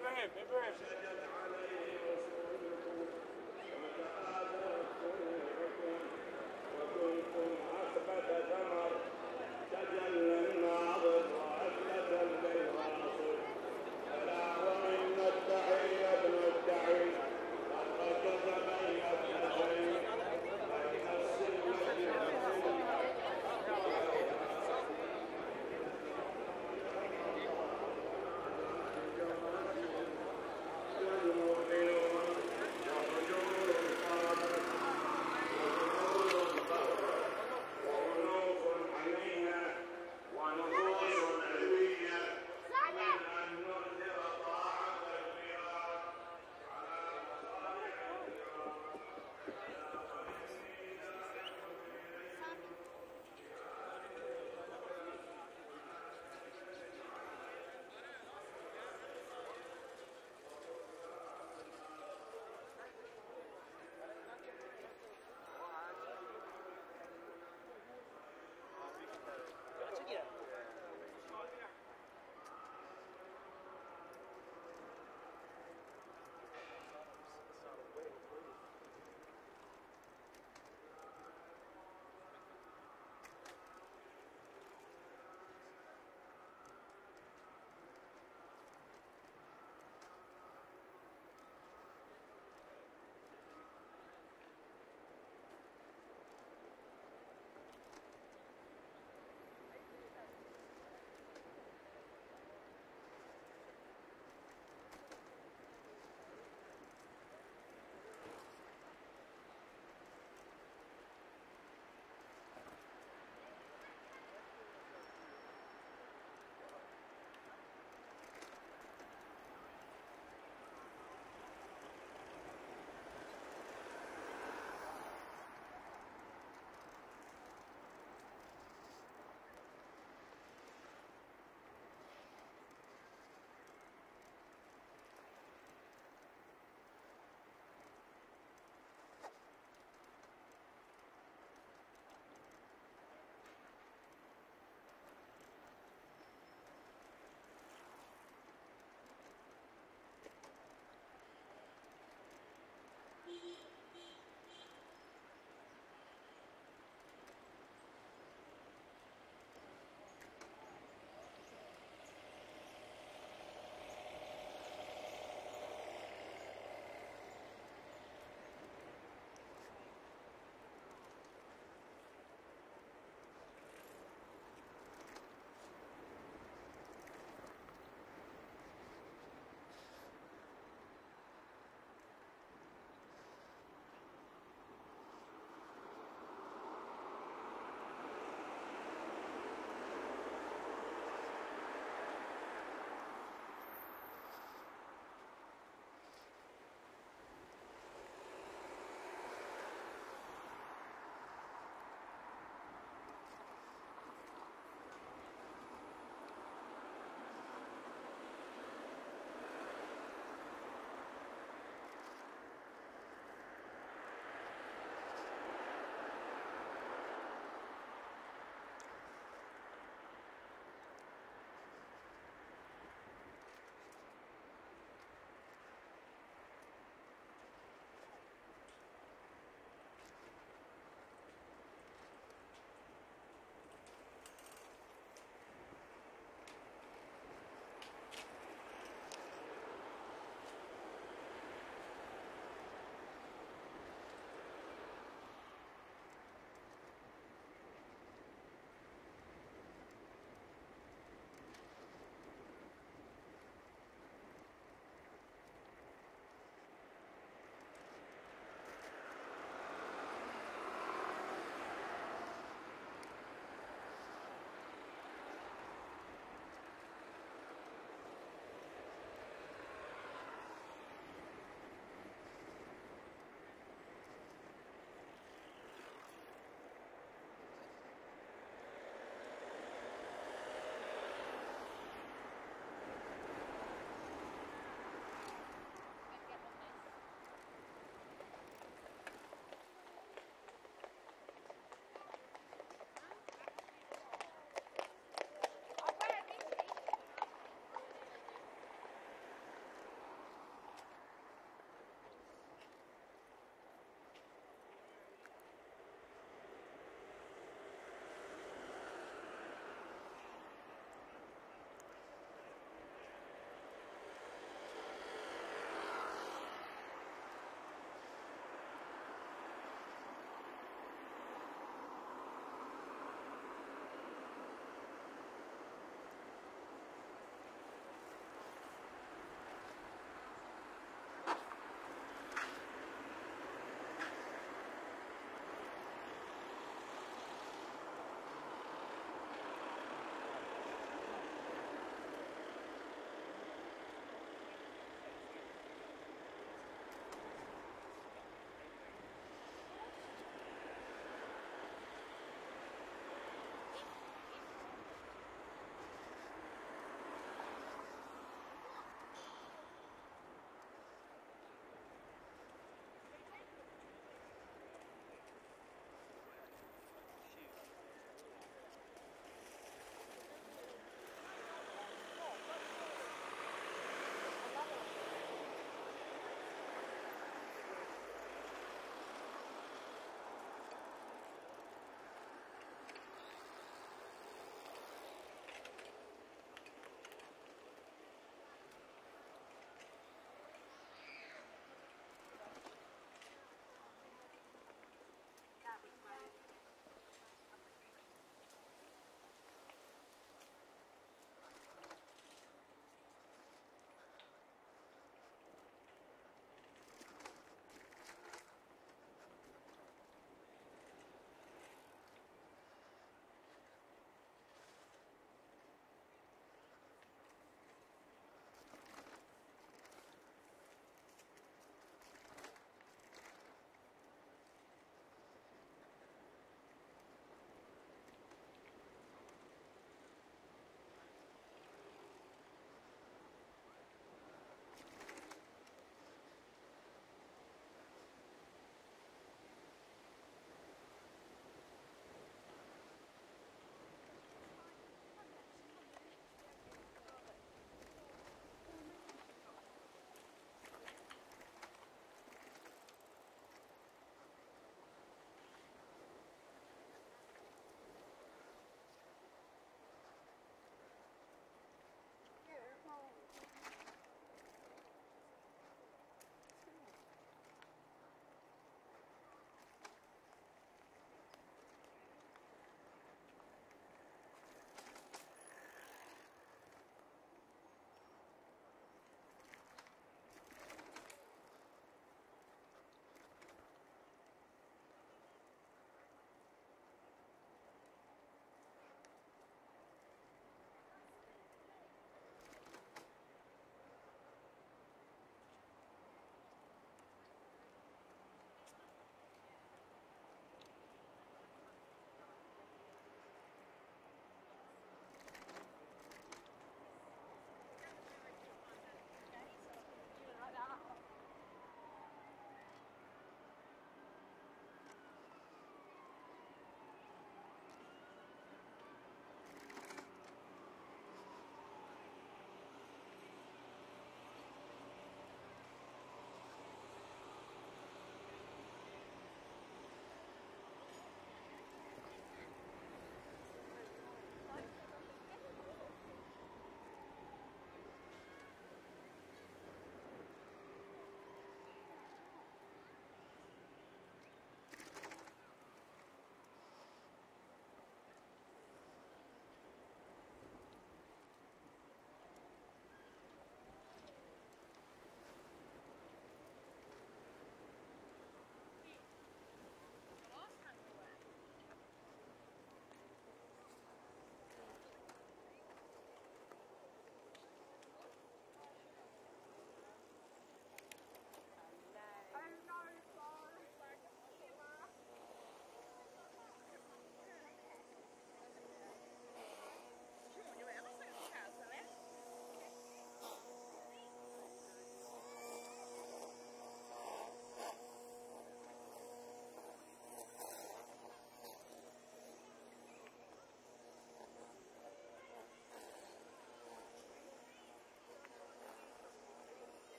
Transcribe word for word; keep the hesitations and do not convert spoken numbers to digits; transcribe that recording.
Remember him, remember him.